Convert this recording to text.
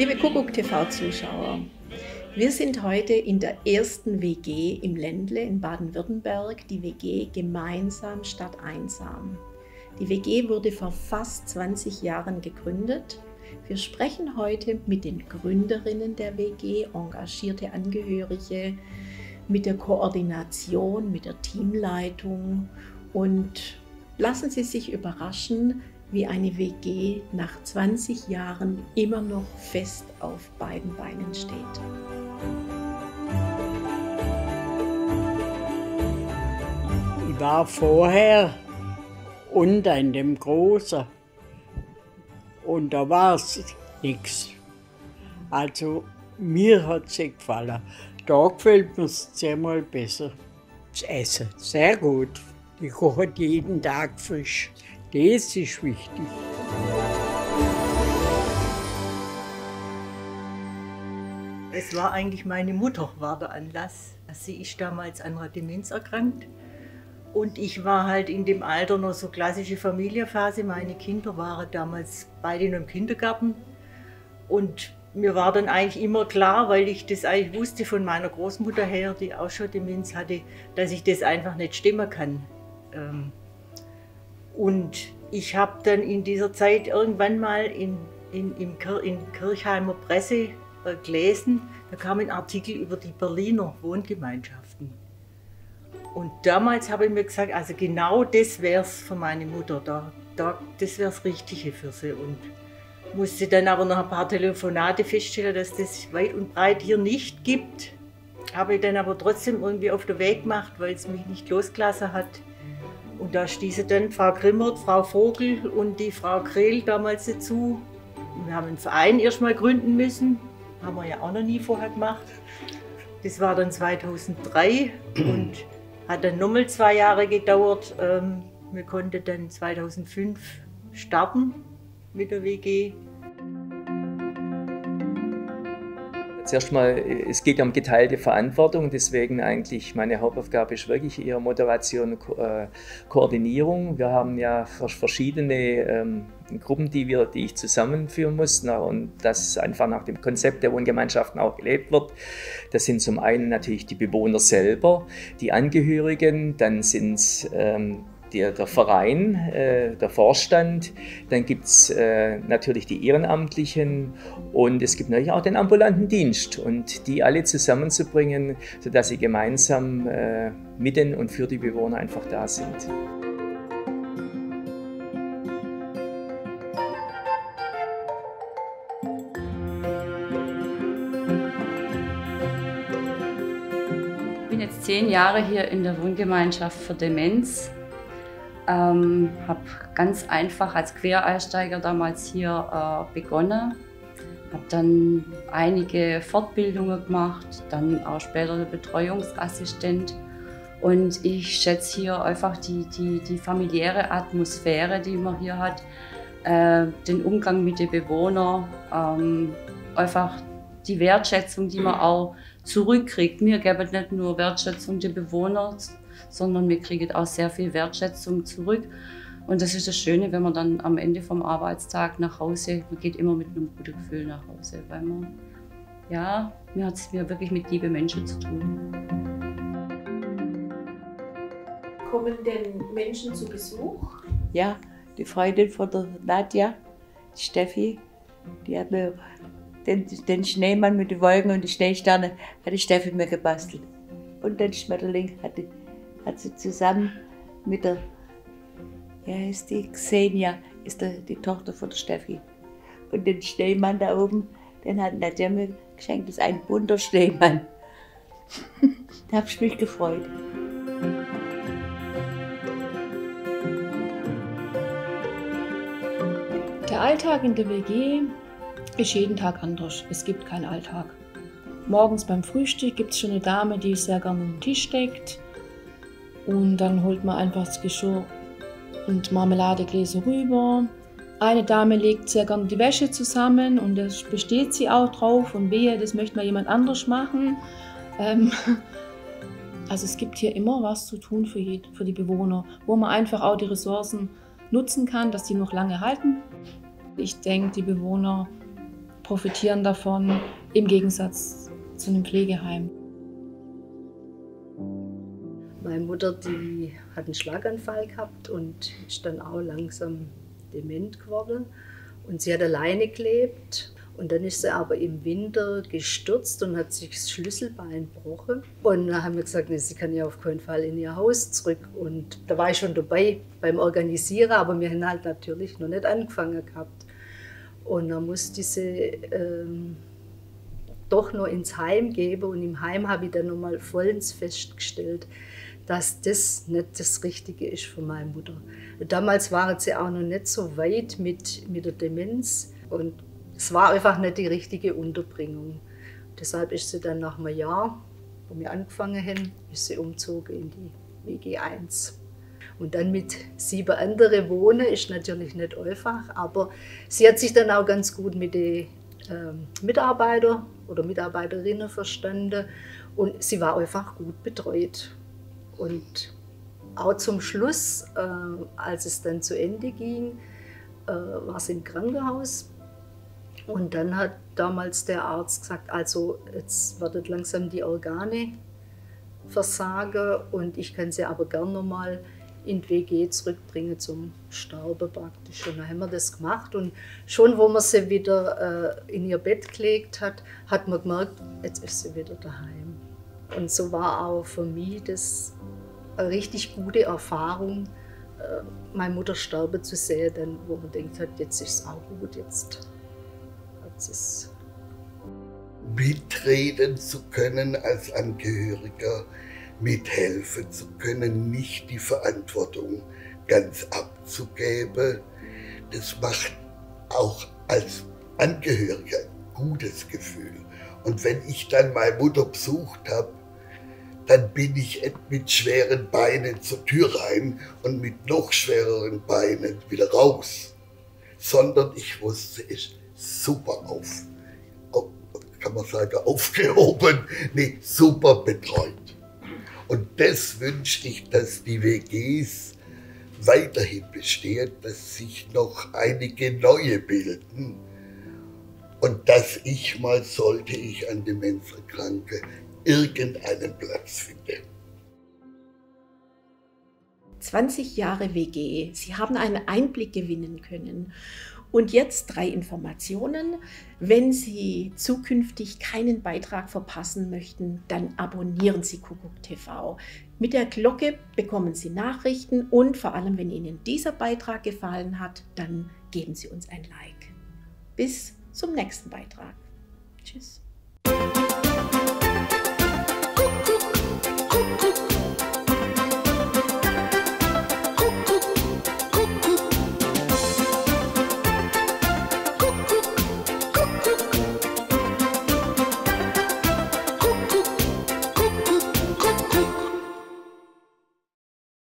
Liebe KuckuckTV-Zuschauer, wir sind heute in der ersten WG im Ländle in Baden-Württemberg, die WG Gemeinsam statt Einsam. Die WG wurde vor fast 20 Jahren gegründet. Wir sprechen heute mit den Gründerinnen der WG, engagierte Angehörige, mit der Koordination, mit der Teamleitung und lassen Sie sich überraschen, wie eine WG nach 20 Jahren immer noch fest auf beiden Beinen steht. Ich war vorher unter in dem Großen und da war es nichts. Also mir hat es gefallen. Da gefällt mir es zehnmal besser. Das Essen, sehr gut. Ich koche jeden Tag frisch. Das ist wichtig. Es war eigentlich meine Mutter, war der Anlass. Sie ist damals an einer Demenz erkrankt. Und ich war halt in dem Alter noch so klassische Familienphase. Meine Kinder waren damals beide noch im Kindergarten. Und mir war dann eigentlich immer klar, weil ich das eigentlich wusste von meiner Großmutter her, die auch schon Demenz hatte, dass ich das einfach nicht stemmen kann. Und ich habe dann in dieser Zeit irgendwann mal in Kirchheimer Presse gelesen, da kam ein Artikel über die Berliner Wohngemeinschaften. Und damals habe ich mir gesagt, also genau das wäre es für meine Mutter, das wäre das Richtige für sie. Und musste dann aber nach ein paar Telefonate feststellen, dass das weit und breit hier nicht gibt. Habe ich dann aber trotzdem irgendwie auf den Weg gemacht, weil es mich nicht losgelassen hat. Und da stießen dann Frau Grimmert, Frau Vogel und die Frau Krehl damals dazu. Wir haben einen Verein erstmal gründen müssen, haben wir ja auch noch nie vorher gemacht. Das war dann 2003 und hat dann nochmal 2 Jahre gedauert. Wir konnten dann 2005 starten mit der WG. Zuerst mal, es geht um geteilte Verantwortung, deswegen eigentlich meine Hauptaufgabe ist wirklich eher Moderation und Koordinierung. Wir haben ja verschiedene Gruppen, die ich zusammenführen muss, und das einfach nach dem Konzept der Wohngemeinschaften auch gelebt wird. Das sind zum einen natürlich die Bewohner selber, die Angehörigen, dann sind es der Verein, der Vorstand, dann gibt es natürlich die Ehrenamtlichen und es gibt natürlich auch den ambulanten Dienst. Und die alle zusammenzubringen, sodass sie gemeinsam mit den und für die Bewohner einfach da sind. Ich bin jetzt 10 Jahre hier in der Wohngemeinschaft für Demenz. Habe ganz einfach als Quereinsteiger damals hier begonnen, habe dann einige Fortbildungen gemacht, dann auch später Betreuungsassistent, und ich schätze hier einfach die familiäre Atmosphäre, die man hier hat, den Umgang mit den Bewohnern, einfach die Wertschätzung, die man auch zurückkriegt. Mir geben nicht nur Wertschätzung der Bewohner, sondern wir kriegen auch sehr viel Wertschätzung zurück. Und das ist das Schöne, wenn man dann am Ende vom Arbeitstag nach Hause, man geht immer mit einem guten Gefühl nach Hause, weil man, ja, mir hat es wirklich mit lieben Menschen zu tun. Kommen denn Menschen zu Besuch? Ja, die Freundin von der Nadja, die Steffi, die hat mir den Schneemann mit den Wolken und den Schneesternen hat die Steffi mir gebastelt. Und den Schmetterling hat sie zusammen mit der, ja, ist die Xenia, ist die Tochter von der Steffi. Und den Schneemann da oben, den hat Nadja mir geschenkt, das ist ein bunter Schneemann. Da habe ich mich gefreut. Der Alltag in der WG ist jeden Tag anders. Es gibt keinen Alltag. Morgens beim Frühstück gibt es schon eine Dame, die sehr gerne am Tisch deckt. Und dann holt man einfach das Geschirr und Marmeladegläser rüber. Eine Dame legt sehr gerne die Wäsche zusammen und da besteht sie auch drauf. Und wehe, das möchte mal jemand anders machen. Also es gibt hier immer was zu tun für die Bewohner, wo man einfach auch die Ressourcen nutzen kann, dass die noch lange halten. Ich denke, die Bewohner profitieren davon im Gegensatz zu einem Pflegeheim. Meine Mutter, die hat einen Schlaganfall gehabt und ist dann auch langsam dement geworden. Und sie hat alleine gelebt. Und dann ist sie aber im Winter gestürzt und hat sich das Schlüsselbein gebrochen. Und dann haben wir gesagt, nee, sie kann ja auf keinen Fall in ihr Haus zurück. Und da war ich schon dabei beim Organisieren, aber wir haben halt natürlich noch nicht angefangen gehabt. Und dann musste ich sie doch noch ins Heim geben. Und im Heim habe ich dann noch mal vollends festgestellt, dass das nicht das Richtige ist für meine Mutter. Damals waren sie auch noch nicht so weit mit der Demenz. Und es war einfach nicht die richtige Unterbringung. Deshalb ist sie dann nach einem Jahr, wo wir angefangen haben, ist sie umgezogen in die WG 1. Und dann mit 7 anderen wohnen, ist natürlich nicht einfach, aber sie hat sich dann auch ganz gut mit den Mitarbeitern oder Mitarbeiterinnen verstanden. Und sie war einfach gut betreut. Und auch zum Schluss, als es dann zu Ende ging, war sie im Krankenhaus. Und dann hat damals der Arzt gesagt, also jetzt werden langsam die Organe versagen und ich kann sie aber gerne nochmal in die WG zurückbringen zum Sterben praktisch. Und dann haben wir das gemacht und schon, wo man sie wieder in ihr Bett gelegt hat, hat man gemerkt, jetzt ist sie wieder daheim. Und so war auch für mich das eine richtig gute Erfahrung, meine Mutter sterben zu sehen, dann, wo man denkt hat, jetzt ist es auch gut, jetzt. Mitreden zu können als Angehöriger, mithelfen zu können, nicht die Verantwortung ganz abzugeben, das macht auch als Angehöriger ein gutes Gefühl. Und wenn ich dann meine Mutter besucht habe, dann bin ich mit schweren Beinen zur Tür rein und mit noch schwereren Beinen wieder raus, sondern ich wusste es. Super kann man sagen, aufgehoben, nee, super betreut. Und das wünschte ich, dass die WGs weiterhin bestehen, dass sich noch einige neue bilden und dass ich mal, sollte ich an Demenzerkranke, irgendeinen Platz finde. 20 Jahre WG, Sie haben einen Einblick gewinnen können. Und jetzt 3 Informationen. Wenn Sie zukünftig keinen Beitrag verpassen möchten, dann abonnieren Sie KuckuckTV. Mit der Glocke bekommen Sie Nachrichten und vor allem, wenn Ihnen dieser Beitrag gefallen hat, dann geben Sie uns ein Like. Bis zum nächsten Beitrag. Tschüss.